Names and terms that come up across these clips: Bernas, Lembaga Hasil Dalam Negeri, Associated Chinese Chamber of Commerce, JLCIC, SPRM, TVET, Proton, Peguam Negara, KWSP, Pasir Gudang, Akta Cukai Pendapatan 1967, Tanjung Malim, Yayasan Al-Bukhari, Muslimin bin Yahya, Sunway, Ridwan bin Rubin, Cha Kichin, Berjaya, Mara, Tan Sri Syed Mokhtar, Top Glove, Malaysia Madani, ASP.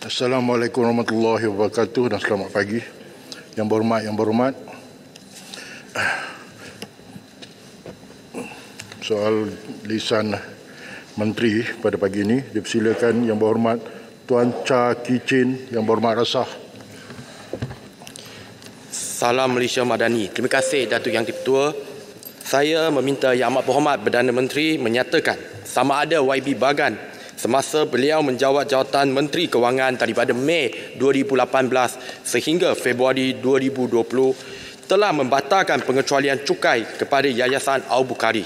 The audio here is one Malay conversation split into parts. Assalamualaikum warahmatullahi wabarakatuh dan selamat pagi. Yang berhormat, soal lisan menteri pada pagi ini, dipersilakan yang berhormat Tuan Cha Kichin, yang berhormat Rasah. Salam Malaysia Madani. Terima kasih Datuk Yang Dipertua. Saya meminta Yang Amat Berhormat Perdana Menteri menyatakan sama ada YB Bagan semasa beliau menjawat jawatan Menteri Kewangan daripada Mei 2018 sehingga Februari 2020 telah membatalkan pengecualian cukai kepada Yayasan Al-Bukhari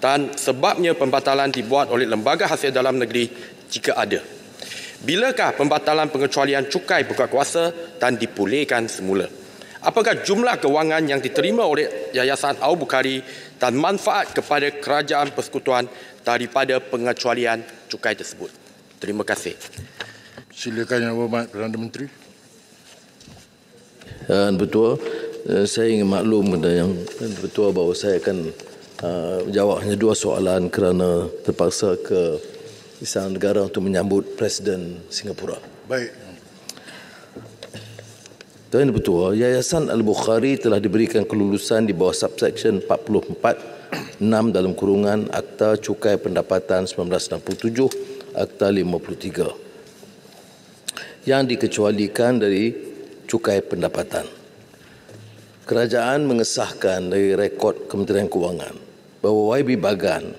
dan sebabnya pembatalan dibuat oleh Lembaga Hasil Dalam Negeri jika ada. Bilakah pembatalan pengecualian cukai buka kuasa dan dipulihkan semula? Apakah jumlah kewangan yang diterima oleh Yayasan Al-Bukhari dan manfaat kepada kerajaan persekutuan daripada pengecualian cukai tersebut? Terima kasih. Silakan Yang Berhormat Perdana Menteri. Betul, saya ingin maklum kepada Yang Bertuah bahawa saya akan jawab hanya dua soalan kerana terpaksa ke Istana Negara untuk menyambut Presiden Singapura. Baik. Tuan Ketua, Yayasan Al-Bukhari telah diberikan kelulusan di bawah subsection 44.6 dalam kurungan Akta Cukai Pendapatan 1967, Akta 53 yang dikecualikan dari cukai pendapatan. Kerajaan mengesahkan dari rekod Kementerian Kewangan bahawa YB Bagan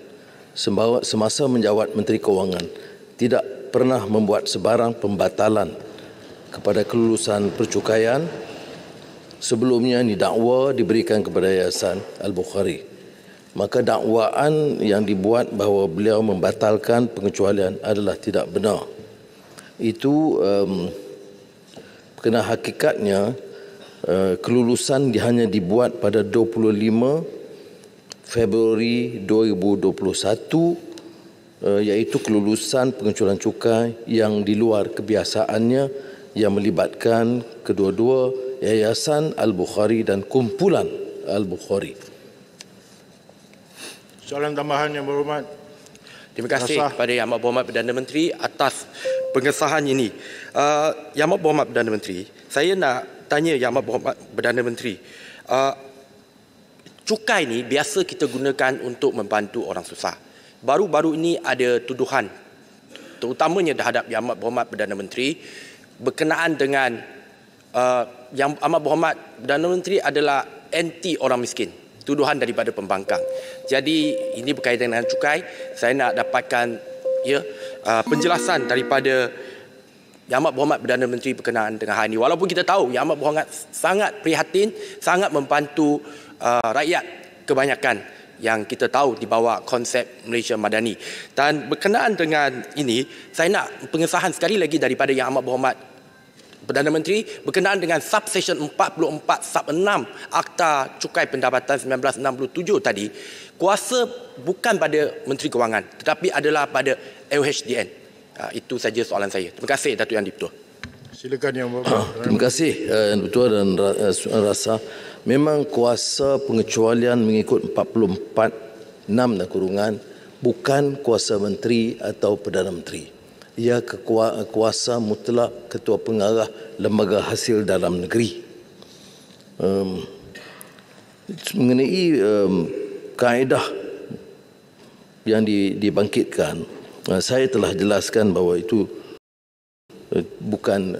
semasa menjawat Menteri Kewangan tidak pernah membuat sebarang pembatalan kepada kelulusan percukaian sebelumnya didakwa diberikan kepada Yayasan Al-Bukhari. Maka dakwaan yang dibuat bahawa beliau membatalkan pengecualian adalah tidak benar. Itu kerana hakikatnya kelulusan hanya dibuat pada 25 Februari 2021, iaitu kelulusan pengecualian cukai yang di luar kebiasaannya yang melibatkan kedua-dua Yayasan Al-Bukhari dan kumpulan Al-Bukhari. Soalan tambahan Yang Berhormat. Terima kasih kepada Yang Amat Berhormat Perdana Menteri atas pengesahan ini. Yang Amat Berhormat Perdana Menteri, saya nak tanya Yang Amat Berhormat Perdana Menteri, cukai ni biasa kita gunakan untuk membantu orang susah. Baru-baru ini ada tuduhan, terutamanya terhadap Yang Amat Berhormat Perdana Menteri, berkenaan dengan Yang Amat Berhormat Perdana Menteri adalah anti orang miskin, tuduhan daripada pembangkang. Jadi ini berkaitan dengan cukai. Saya nak dapatkan penjelasan daripada Yang Amat Berhormat Perdana Menteri berkenaan dengan hal ini. Walaupun kita tahu Yang Amat Berhormat sangat prihatin, sangat membantu rakyat kebanyakan yang kita tahu di bawah konsep Malaysia Madani. Dan berkenaan dengan ini, saya nak pengesahan sekali lagi daripada Yang Amat Berhormat Perdana Menteri berkenaan dengan subsection 44 sub 6 Akta Cukai Pendapatan 1967 tadi, kuasa bukan pada Menteri Kewangan tetapi adalah pada LHDN. Itu saja soalan saya. Terima kasih Datuk Yang Dipertua. Silakan Yang Berhormat. Terima kasih Yang Dipertua dan Rasa. Memang kuasa pengecualian mengikut 44.6 dan kurungan bukan kuasa menteri atau Perdana Menteri. Ia kuasa mutlak Ketua Pengarah Lembaga Hasil Dalam Negeri. Mengenai kaedah yang dibangkitkan, saya telah jelaskan bahawa itu bukan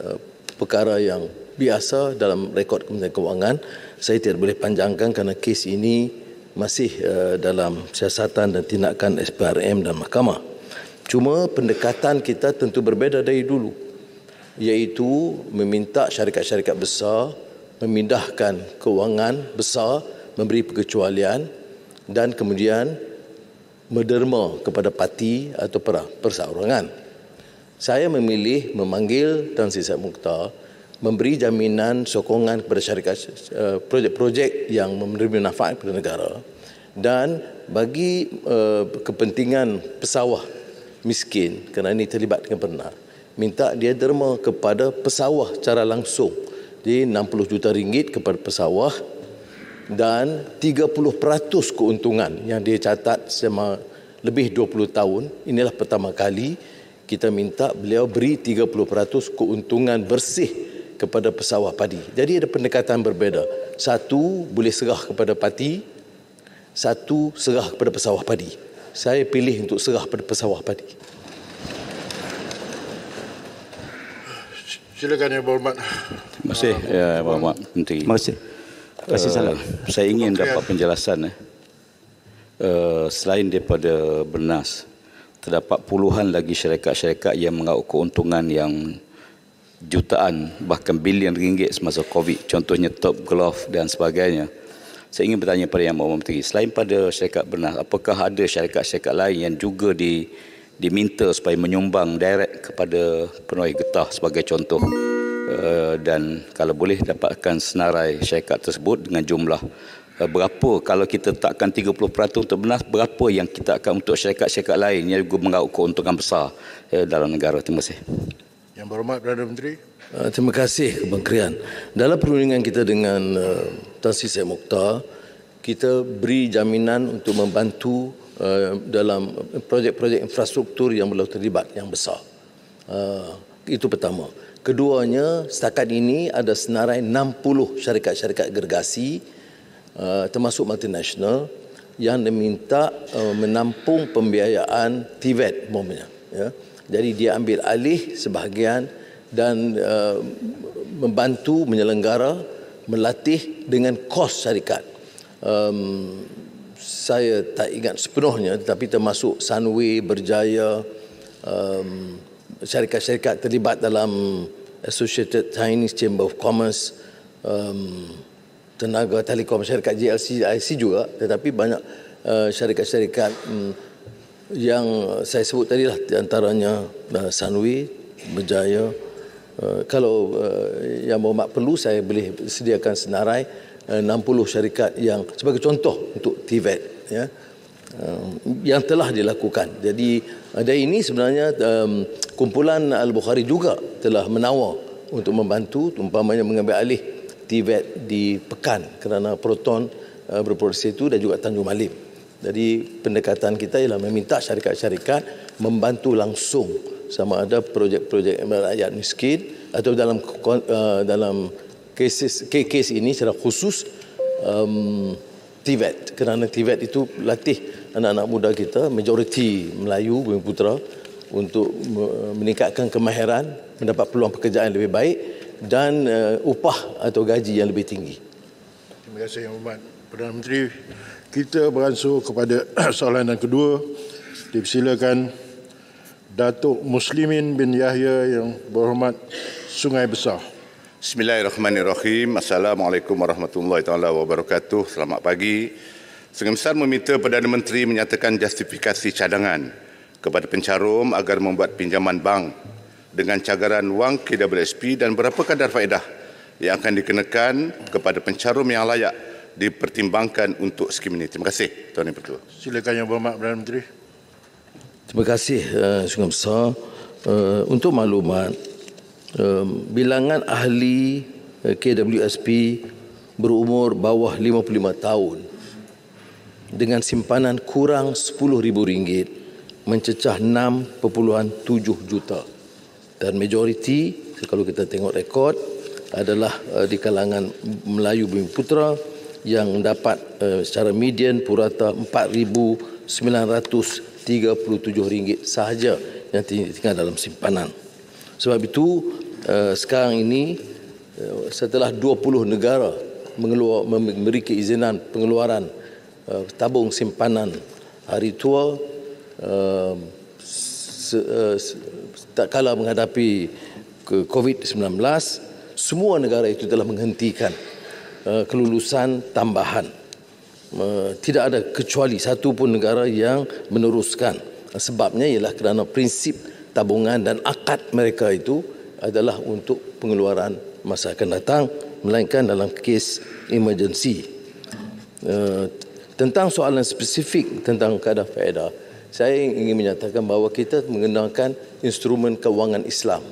perkara yang biasa dalam rekod Kementerian Kewangan. Saya tidak boleh panjangkan kerana kes ini masih dalam siasatan dan tindakan SPRM dan mahkamah. Cuma pendekatan kita tentu berbeza dari dulu, iaitu meminta syarikat-syarikat besar memindahkan kewangan besar, memberi pengecualian dan kemudian menderma kepada parti atau perseorangan. Saya memilih memanggil Tan Sri Syed Mokhtar memberi jaminan sokongan kepada syarikat projek-projek yang memberi manfaat kepada negara dan bagi kepentingan pesawah miskin, kerana ini terlibat dengan Bernas, minta dia derma kepada pesawah secara langsung. Jadi 60 juta ringgit kepada pesawah dan 30% keuntungan yang dia catat selama lebih 20 tahun. Inilah pertama kali kita minta beliau beri 30% keuntungan bersih kepada pesawah padi. Jadi ada pendekatan berbeza. Satu boleh serah kepada parti, satu serah kepada pesawah padi. Saya pilih untuk serah kepada pesawah padi. Silakan Yang Berhormat. Terima kasih Yang Berhormat Menteri. Terima kasih. Saya ingin dapat penjelasan. Selain daripada Bernas, terdapat puluhan lagi syarikat-syarikat yang mengaut keuntungan yang jutaan bahkan bilion ringgit semasa COVID. Contohnya Top Glove dan sebagainya. Saya ingin bertanya kepada Yang Berhormat Menteri, selain pada syarikat Bernas, apakah ada syarikat-syarikat lain yang juga diminta supaya menyumbang direct kepada penuai getah sebagai contoh, dan kalau boleh dapatkan senarai syarikat tersebut dengan jumlah berapa? Kalau kita takkan 30% untuk Bernas, berapa yang kita akan untuk syarikat-syarikat lain yang juga mengaut keuntungan besar dalam negara? Terima kasih. Yang Berhormat Perdana Menteri. Terima kasih Kementerian. Dalam perundingan kita dengan Tan Sri Syed Mokhtar, kita beri jaminan untuk membantu dalam projek-projek infrastruktur yang belum terlibat yang besar. Itu pertama. Keduanya, setakat ini ada senarai 60 syarikat-syarikat gergasi termasuk multinasional yang diminta menampung pembiayaan TVET umumnya, ya. Jadi dia ambil alih sebahagian dan membantu menyelenggara, melatih dengan kos syarikat. Saya tak ingat sepenuhnya, tetapi termasuk Sunway, Berjaya, syarikat-syarikat terlibat dalam Associated Chinese Chamber of Commerce, tenaga telekom, syarikat JLCIC juga, tetapi banyak syarikat-syarikat yang saya sebut tadilah, antaranya Sunway, Berjaya. Kalau Yang Berhormat perlu, saya boleh sediakan senarai 60 syarikat yang sebagai contoh untuk TVET, ya, yang telah dilakukan. Jadi dari ini sebenarnya kumpulan Al-Bukhari juga telah menawar untuk membantu, umpamanya mengambil alih TVET di Pekan kerana Proton berproduksi itu dan juga Tanjung Malim. Jadi pendekatan kita ialah meminta syarikat-syarikat membantu langsung, sama ada projek-projek rakyat miskin atau dalam kes ini secara khusus TVET, kerana TVET itu latih anak-anak muda kita, majoriti Melayu, Bumi Putera, untuk meningkatkan kemahiran, mendapat peluang pekerjaan lebih baik dan upah atau gaji yang lebih tinggi. Terima kasih Yang Berhormat Perdana Menteri. Kita beransur kepada soalan yang kedua. Dipersilakan Datuk Muslimin bin Yahya Yang Berhormat Sungai Besar. Bismillahirrahmanirrahim. Assalamualaikum warahmatullahi taala wabarakatuh. Selamat pagi. Sungai Besar meminta Perdana Menteri menyatakan justifikasi cadangan kepada pencarum agar membuat pinjaman bank dengan cagaran wang KWSP dan berapa kadar faedah yang akan dikenakan kepada pencarum yang layak dipertimbangkan untuk skim ini. Terima kasih Tuan Yang Pertua. Silakan Yang Berhormat Perdana Menteri. Terima kasih Sungai Besar. Untuk maklumat, bilangan ahli KWSP berumur bawah 55 tahun dengan simpanan kurang RM10,000 mencecah 6.7 juta, dan majoriti kalau kita tengok rekod adalah di kalangan Melayu Bumi Putera yang dapat secara median purata RM4,937 sahaja yang tinggal dalam simpanan. Sebab itu sekarang ini setelah 20 negara memberi keizinan pengeluaran tabung simpanan hari tua, tak kala menghadapi COVID-19, semua negara itu telah menghentikan kelulusan tambahan. Tidak ada kecuali satu pun negara yang meneruskan. Sebabnya ialah kerana prinsip tabungan dan akad mereka itu adalah untuk pengeluaran masa akan datang, melainkan dalam kes emergensi. Tentang soalan spesifik tentang kadar faedah, saya ingin menyatakan bahawa kita menggunakan instrumen kewangan Islam.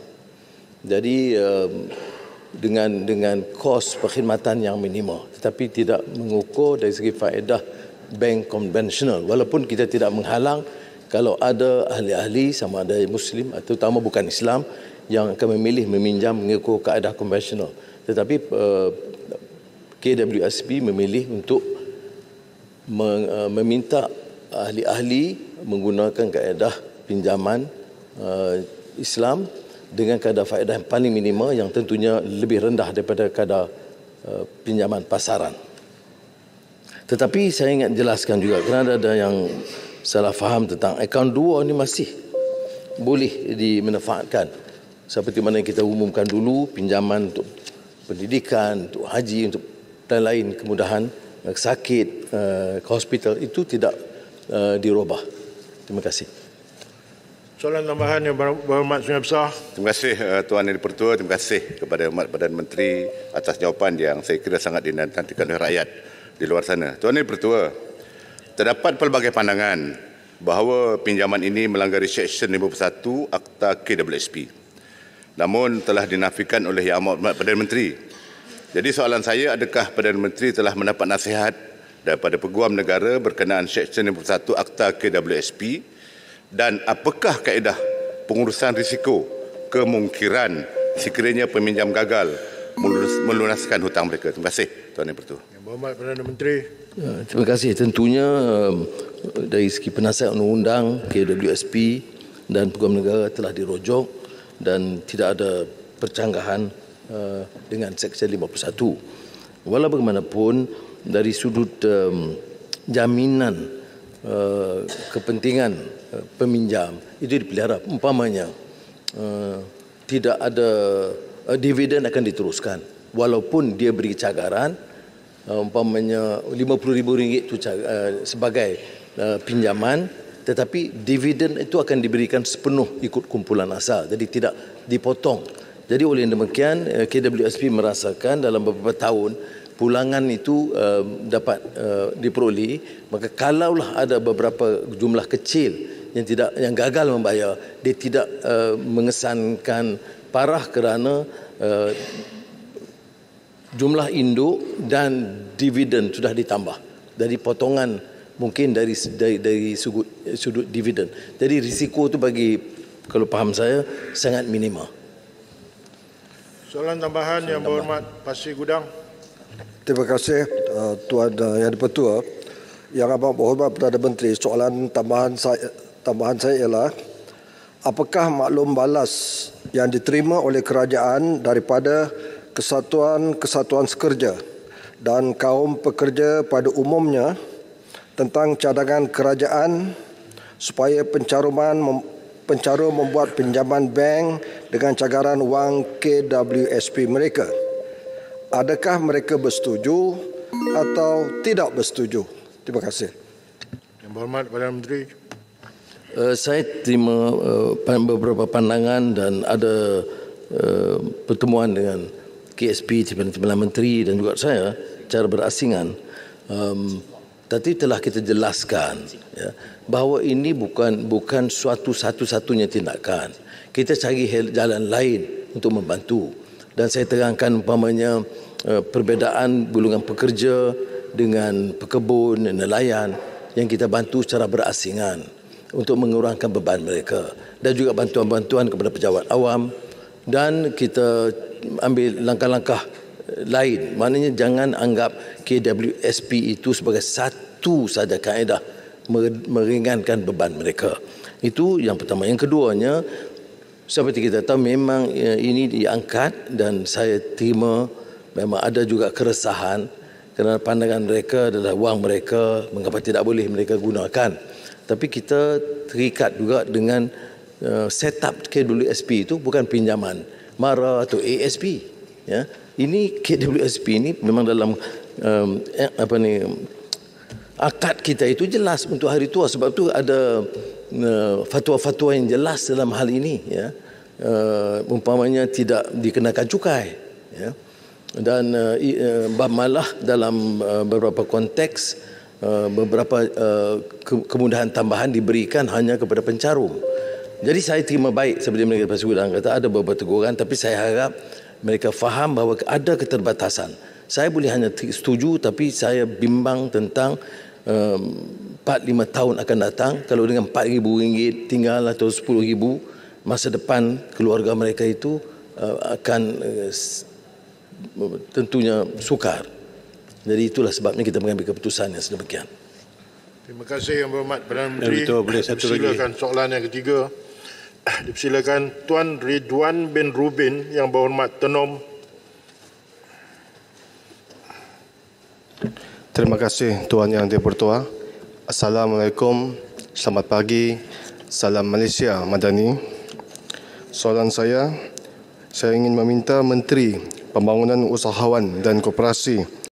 Jadi dengan kos perkhidmatan yang minimal, tetapi tidak mengukur dari segi faedah bank konvensional. Walaupun kita tidak menghalang kalau ada ahli-ahli sama ada Muslim atau terutama bukan Islam yang akan memilih meminjam mengukur kaedah konvensional, tetapi KWSP memilih untuk meminta ahli-ahli menggunakan kaedah pinjaman Islam dengan kadar faedah yang paling minimal yang tentunya lebih rendah daripada kadar pinjaman pasaran. Tetapi saya ingat jelaskan juga kerana ada yang salah faham tentang akaun dua ini masih boleh dimanfaatkan. Seperti mana kita umumkan dulu, pinjaman untuk pendidikan, untuk haji, untuk lain-lain kemudahan, sakit, ke hospital, itu tidak dirubah. Terima kasih. Soalan tambahan yang berhormat Sungai Besar. Terima kasih Tuan Yang Dipertua, terima kasih kepada hormat Badan Menteri atas jawapan yang saya kira sangat dinantikan oleh rakyat di luar sana. Tuan Yang Dipertua, terdapat pelbagai pandangan bahawa pinjaman ini melanggar Seksyen 51 Akta KWSP. Namun telah dinafikan oleh Yang Amat Perdana Menteri. Jadi soalan saya, adakah Perdana Menteri telah mendapat nasihat daripada Peguam Negara berkenaan Seksyen 51 Akta KWSP? Dan apakah kaedah pengurusan risiko kemungkiran sekiranya peminjam gagal melunaskan hutang mereka? Terima kasih Tuan Yang Pertua. Yang Berhormat Perdana Menteri. Terima kasih. Tentunya dari segi penasihat undang-undang KWSP dan Peguam Negara telah dirujuk dan tidak ada percanggahan dengan Seksyen 51. Walau bagaimanapun dari sudut jaminan kepentingan peminjam itu dipelihara. Umpamanya tidak ada dividen akan diteruskan walaupun dia beri cagaran, umpamanya RM50,000 itu sebagai pinjaman, tetapi dividen itu akan diberikan sepenuh ikut kumpulan asal, jadi tidak dipotong. Jadi oleh demikian KWSP merasakan dalam beberapa tahun pulangan itu dapat diperoleh, maka kalaulah ada beberapa jumlah kecil yang gagal membayar, dia tidak mengesankan parah kerana jumlah induk dan dividen sudah ditambah dari potongan mungkin dari sudut dividen. Jadi risiko itu bagi, kalau faham saya, sangat minimal. Soalan tambahan yang berhormat Pasir Gudang. Terima kasih Tuan Yang Dipertua. Yang amat berhormat Perdana Menteri, soalan tambahan saya ialah apakah maklum balas yang diterima oleh kerajaan daripada kesatuan-kesatuan sekerja dan kaum pekerja pada umumnya tentang cadangan kerajaan supaya pencarum membuat pinjaman bank dengan cagaran wang KWSP mereka? Adakah mereka bersetuju atau tidak bersetuju? Terima kasih. Yang berhormat Perdana Menteri. Saya terima beberapa pandangan dan ada pertemuan dengan KSP, Perdana Menteri dan juga saya cara berasingan. Tadi telah kita jelaskan ya, bahawa ini bukan suatu satu-satunya tindakan. Kita cari jalan lain untuk membantu. Dan saya terangkan umpamanya perbezaan golongan pekerja dengan pekebun, nelayan yang kita bantu secara berasingan untuk mengurangkan beban mereka, dan juga bantuan-bantuan kepada pejabat awam, dan kita ambil langkah-langkah lain. Maknanya jangan anggap KWSP itu sebagai satu saja kaedah meringankan beban mereka. Itu yang pertama. Yang keduanya, seperti kita tahu memang ini diangkat dan saya terima memang ada juga keresahan kerana pandangan mereka adalah wang mereka, mengapa tidak boleh mereka gunakan. Tapi kita terikat juga dengan set up KWSP itu bukan pinjaman Mara atau ASP. Ya. Ini KWSP ini memang dalam akad kita itu jelas untuk hari tua, sebab tu ada fatwa-fatwa yang jelas dalam hal ini ya. Umpamanya tidak dikenakan cukai ya. Dan malah dalam beberapa konteks beberapa kemudahan tambahan diberikan hanya kepada pencarum. Jadi saya terima baik seperti yang mereka Pak Sugudang kata, ada beberapa teguran, tapi saya harap mereka faham bahawa ada keterbatasan. Saya boleh hanya setuju, tapi saya bimbang tentang 4-5 tahun akan datang. Kalau dengan RM4,000 tinggal atau RM10,000, masa depan keluarga mereka itu akan tentunya sukar. Jadi itulah sebabnya kita mengambil keputusan yang sedemikian. Terima kasih Yang Berhormat Perdana Menteri. Dipersilakan soalan yang ketiga. Dipersilakan Tuan Ridwan bin Rubin Yang Berhormat Tenom. Terima kasih Tuan Yang Dipertua. Assalamualaikum, selamat pagi, salam Malaysia Madani. Soalan saya ingin meminta Menteri Pembangunan Usahawan dan Koperasi